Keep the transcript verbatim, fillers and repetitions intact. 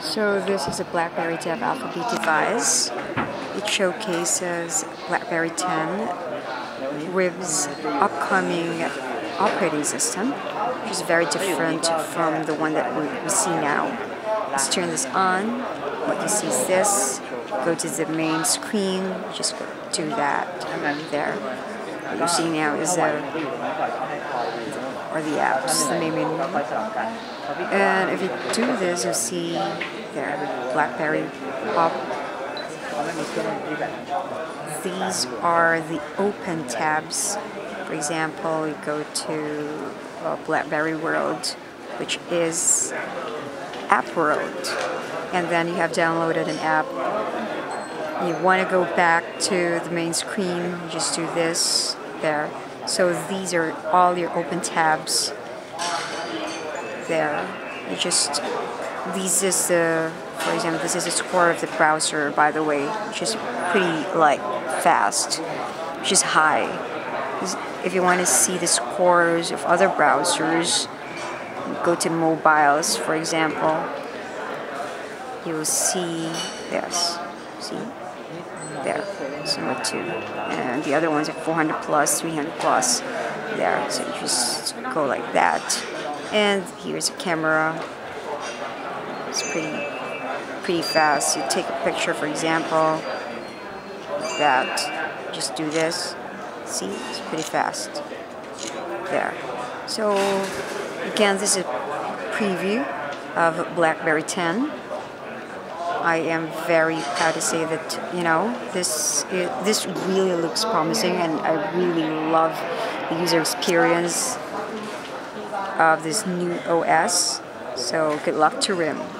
So this is a BlackBerry Dev Alpha B device. It showcases BlackBerry ten with upcoming operating system, which is very different from the one that we see now. Let's turn this on. What you see is this. Go to the main screen. Just do that there. What you see now is a or the apps, the main menu. And if you do this, you'll see there, BlackBerry Pop. These are the open tabs. For example, you go to uh, BlackBerry World, which is App World. And then you have downloaded an app. You want to go back to the main screen, just do this, there. So these are all your open tabs there. You just, these is the, for example, this is the score of the browser, by the way, which is pretty, like, fast, which is high. If you want to see the scores of other browsers, go to mobiles, for example. You will see, yes, see? There, similar to, and the other ones are four hundred plus, three hundred plus, there, so you just go like that. And here's a camera. It's pretty, pretty fast. You take a picture, for example, like that, just do this, see, it's pretty fast, there. So, again, this is a preview of BlackBerry ten. I am very proud to say that, you know, this it, this really looks promising, and I really love the user experience of this new O S. So good luck to R I M.